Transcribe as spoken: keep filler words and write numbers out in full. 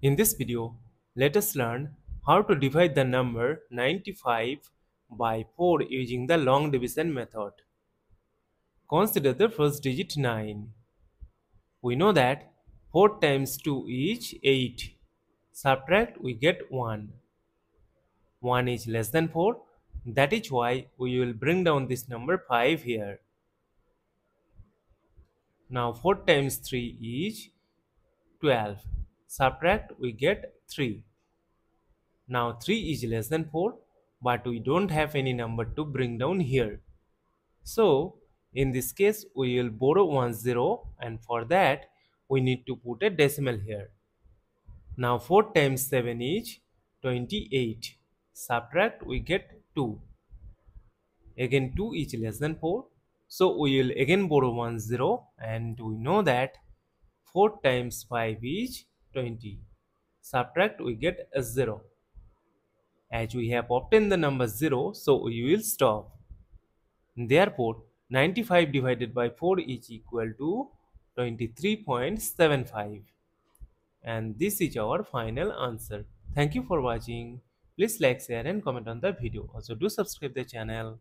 In this video, let us learn how to divide the number ninety-five by four using the long division method. Consider the first digit nine. We know that four times two is eight. Subtract, we get one. one is less than four. That is why we will bring down this number five here. Now four times three is twelve. Subtract, we get three. Now three is less than four, but we don't have any number to bring down here. So in this case, we will borrow one zero, and for that we need to put a decimal here. Now four times seven is twenty-eight. Subtract, we get two. Again two is less than four. So we will again borrow one zero, and we know that four times five is twenty. Subtract, we get a zero. As we have obtained the number zero, so we will stop. Therefore, ninety-five divided by four is equal to twenty-three point seven five. And this is our final answer. Thank you for watching. Please like, share and comment on the video. Also do subscribe the channel.